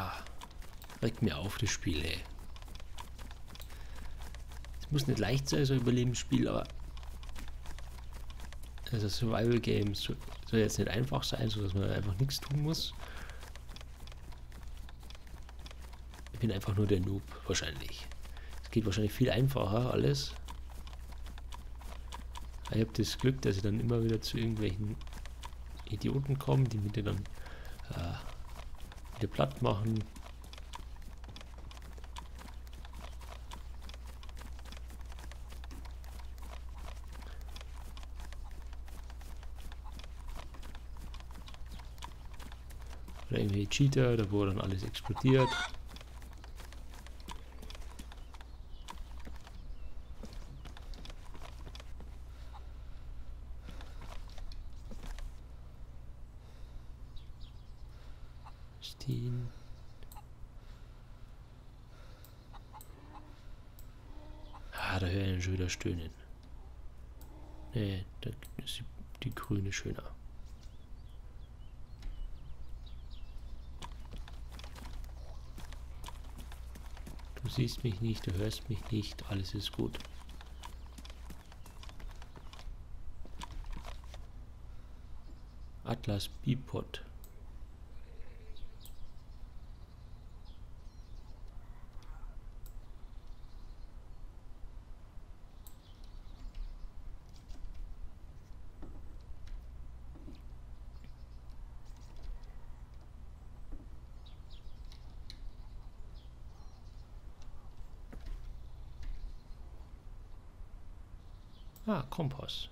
Ah, regt mir auf, das Spiel, ey. Es muss nicht leicht sein, so ein Überlebensspiel, aber... Also Survival Games soll jetzt nicht einfach sein, sodass man einfach nichts tun muss. Ich bin einfach nur der Noob, wahrscheinlich. Es geht wahrscheinlich viel einfacher, alles. Ich habe das Glück, dass ich dann immer wieder zu irgendwelchen Idioten komme, die mit dir dann wieder platt machen. Oder irgendwelche Cheater, da wo dann alles explodiert. Steam. Ah, da höre ich ihn schon wieder stöhnen. Nee, da ist die grüne schöner. Du siehst mich nicht, du hörst mich nicht, alles ist gut. Atlas Bipod. Ah, Kompass.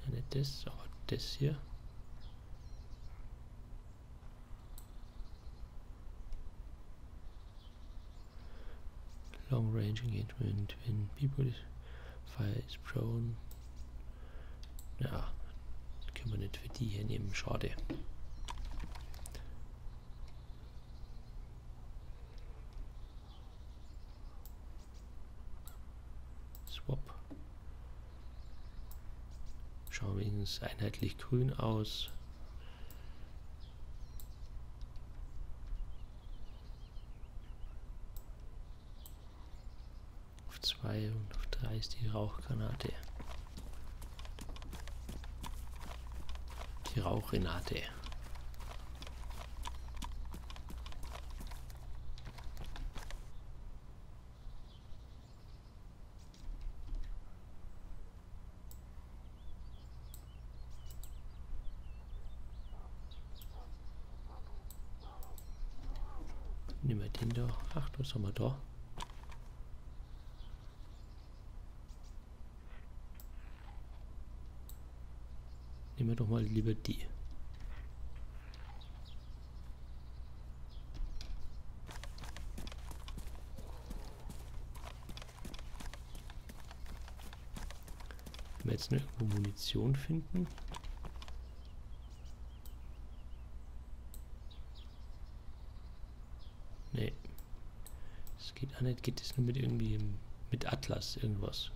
Ja, nicht das, aber das hier. Long range engagement when people fire is prone. Ja, können wir nicht für die hier nehmen, schade. Schauen wir uns einheitlich grün aus. Auf 2 und auf 3 ist die Rauchgranate. Die Rauchrenate. Nehmen wir den da. Ach, das haben wir da. Nehmen wir doch mal lieber die. Wenn wir jetzt noch irgendwo Munition finden. Nee. Das geht auch nicht. Geht das nur mit irgendwie mit Atlas irgendwas?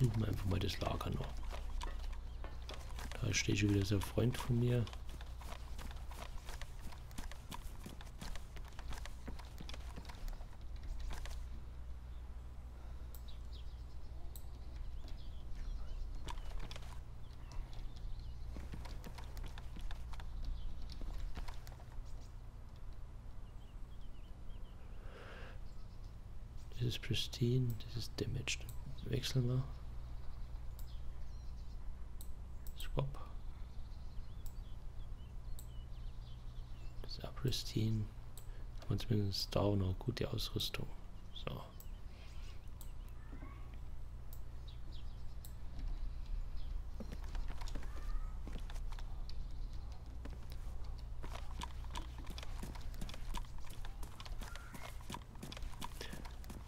Suchen wir einfach mal das Lager noch. Da steht schon wieder so ein Freund von mir. Das ist pristine, das ist damaged. Wechseln wir. Swap. Das ist auch pristine. Haben wir zumindest da noch gute Ausrüstung. So.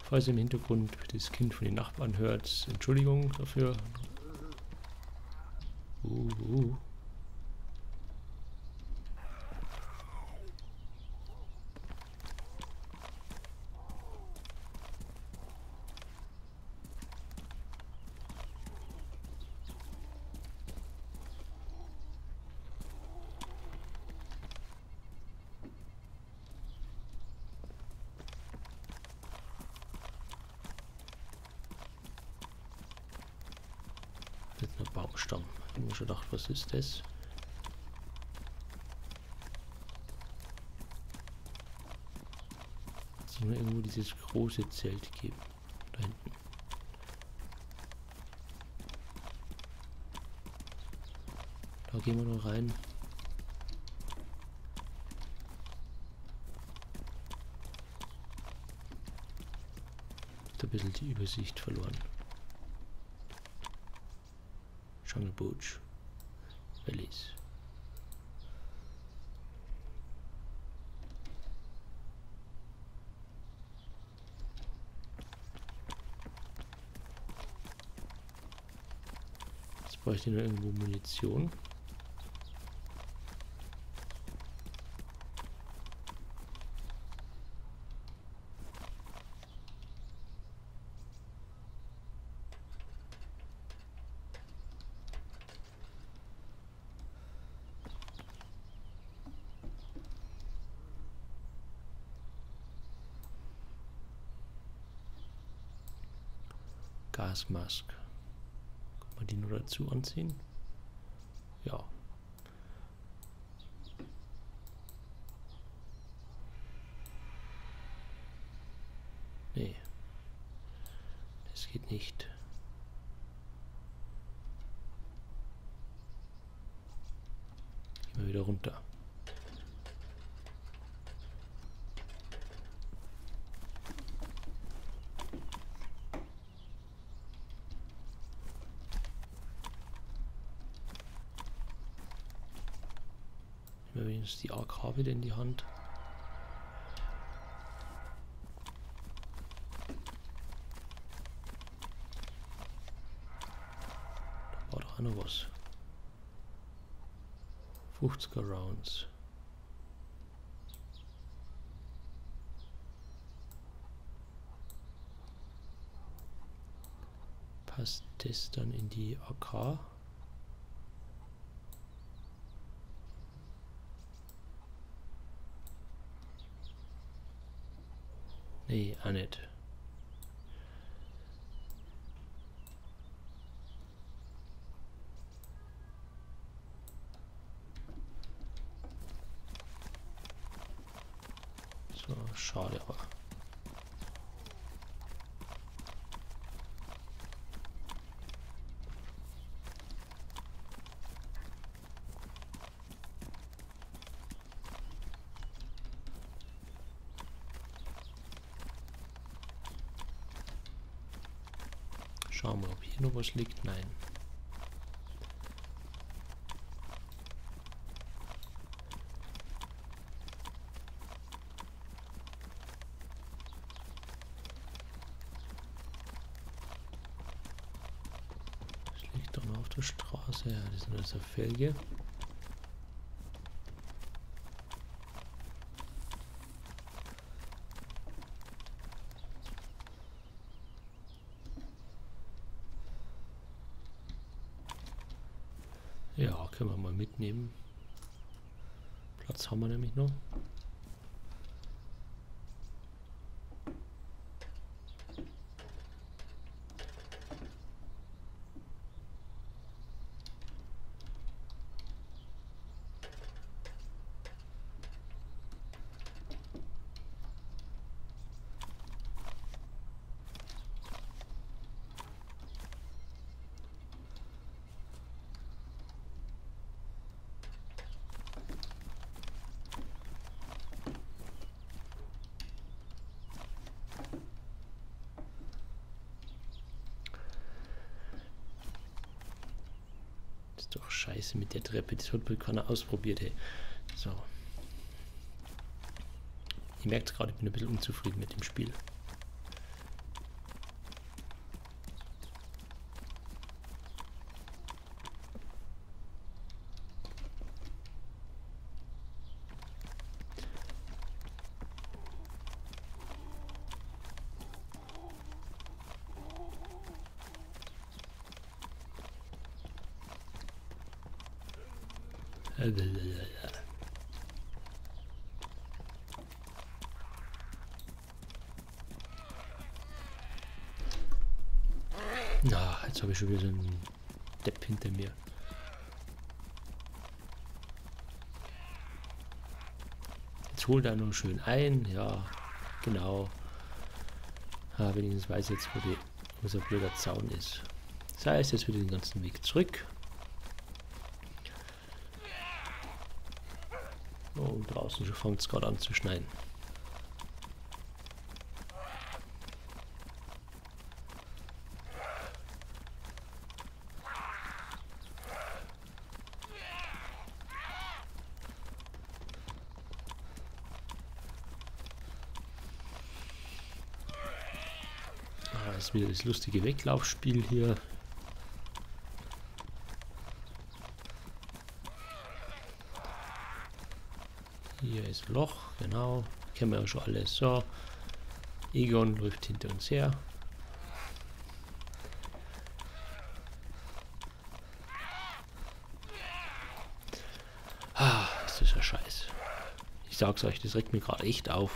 Falls ihr im Hintergrund das Kind von den Nachbarn hört, Entschuldigung dafür. Baumstamm. Ich habe mir schon gedacht, was ist das? Jetzt muss man irgendwo dieses große Zelt geben. Da hinten. Da gehen wir noch rein. Ich habe ein bisschen die Übersicht verloren. Angebot. Verlies. Jetzt bräuchte ich nur irgendwo Munition. Gasmaske. Kann man die nur dazu anziehen? Ja. Nee. Das geht nicht. Gehen wir wieder runter. Die AK wieder in die Hand. Da war doch auch noch was. 50er Rounds. Passt das dann in die AK? Nee, auch nicht. So, schade aber. Schauen wir, ob hier noch was liegt. Nein. Das liegt doch noch auf der Straße. Ja, das ist nur so eine Felge. Ja, können wir mal mitnehmen. Platz haben wir nämlich noch. Doch scheiße mit der Treppe, das hat wohl keiner ausprobiert, hey. So. Ihr merkt es gerade, ich bin ein bisschen unzufrieden mit dem Spiel. Na, jetzt habe ich schon wieder so einen Depp hinter mir. Jetzt holt er noch schön ein. Ja, genau. Ah, wenigstens weiß ich jetzt, wo die, unser blöder Zaun ist. Das heißt, jetzt wieder den ganzen Weg zurück. Oh, draußen fängt es gerade an zu schneien. Das ist wieder das lustige Weglaufspiel hier. Hier ist Loch, genau. Kennen wir ja schon alles. So, Egon läuft hinter uns her. Ah, ist das ja scheiße. Ich sag's euch, das regt mir gerade echt auf.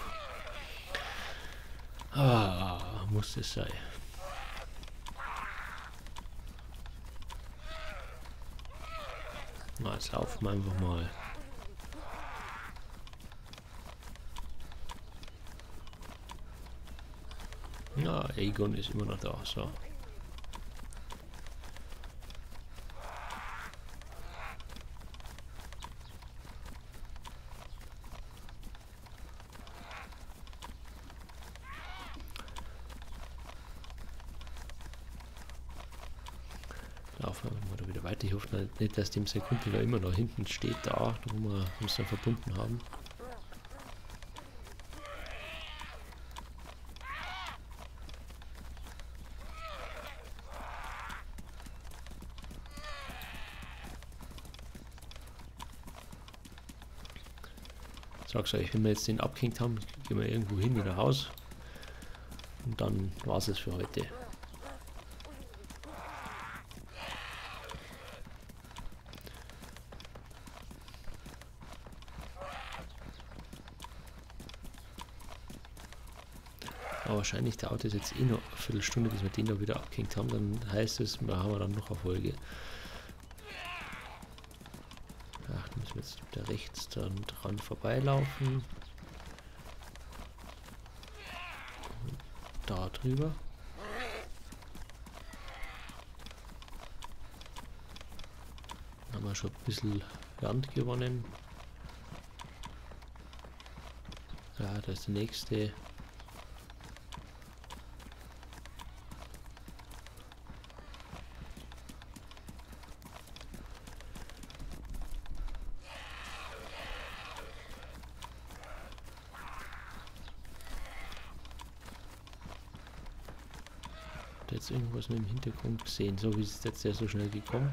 Ah, muss es sein. Na, jetzt laufen wir einfach mal. Na, Aegon ist immer noch da, so. Laufen wir mal wieder weiter. Ich hoffe nicht, dass dem sein Kumpel da immer noch hinten steht, da, wo wir uns dann verbunden haben. Sag's euch, wenn wir jetzt den abgehängt haben, gehen wir irgendwo hin oder raus. Und dann war's es für heute. Aber wahrscheinlich dauert es jetzt eh noch eine Viertelstunde, bis wir den da wieder abgehängt haben. Dann heißt es, wir haben dann noch eine Folge. Jetzt da rechts dann dran vorbeilaufen. Und da drüber. Dann haben wir schon ein bisschen Land gewonnen. Ja, da ist der nächste. Jetzt irgendwas mit dem Hintergrund gesehen, so wie es jetzt ja so schnell gekommen.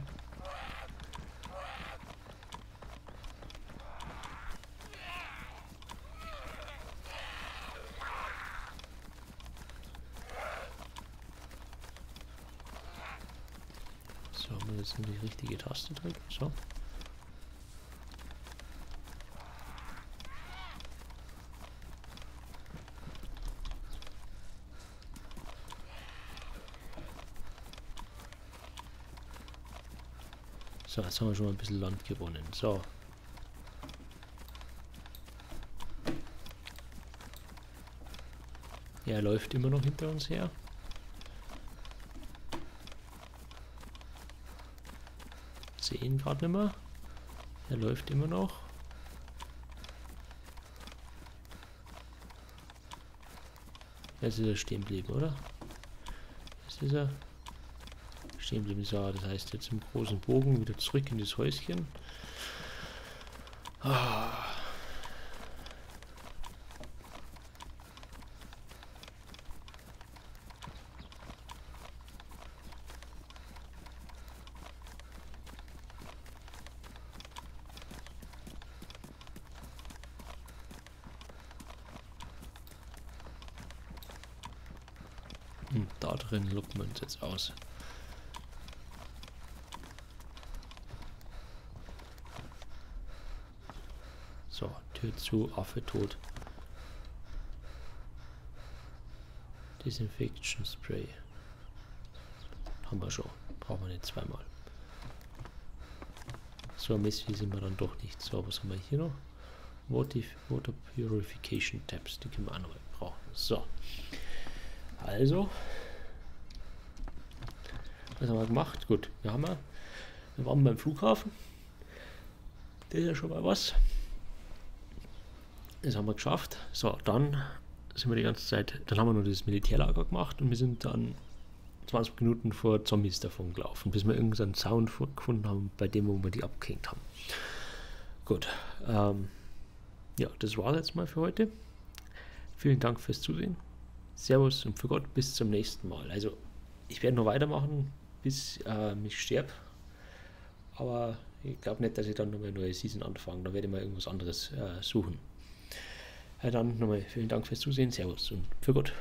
So, haben wir jetzt nur die richtige Taste drücken, so. So, jetzt haben wir schon mal ein bisschen Land gewonnen. So. Er läuft immer noch hinter uns her. Sehen gerade nicht mehr. Er läuft immer noch. Jetzt ist er stehen geblieben, oder? Jetzt ist er stehen geblieben, so, das heißt jetzt im großen Bogen wieder zurück in das Häuschen. Ah. Und da drin locken wir uns jetzt aus. So, Tür zu, Affe tot. Disinfection Spray. Haben wir schon. Brauchen wir nicht zweimal. So mäßig sind wir dann doch nicht. So, was haben wir hier noch? Water Purification Tabs, die können wir andere brauchen. So. Also. Was haben wir gemacht? Gut, wir waren beim Flughafen. Das ist ja schon mal was. Das haben wir geschafft. So, dann sind wir die ganze Zeit, dann haben wir noch dieses Militärlager gemacht und wir sind dann 20 Minuten vor Zombies davon gelaufen, bis wir irgendeinen Sound gefunden haben, bei dem wo wir die abgehängt haben. Gut, ja, das war es jetzt mal für heute. Vielen Dank fürs Zusehen. Servus und für Gott, bis zum nächsten Mal. Also, ich werde noch weitermachen, bis ich sterbe. Aber ich glaube nicht, dass ich dann nochmal eine neue Season anfange. Da werde ich mal irgendwas anderes suchen. Ja, dann nochmal vielen Dank fürs Zusehen. Servus und für Gott.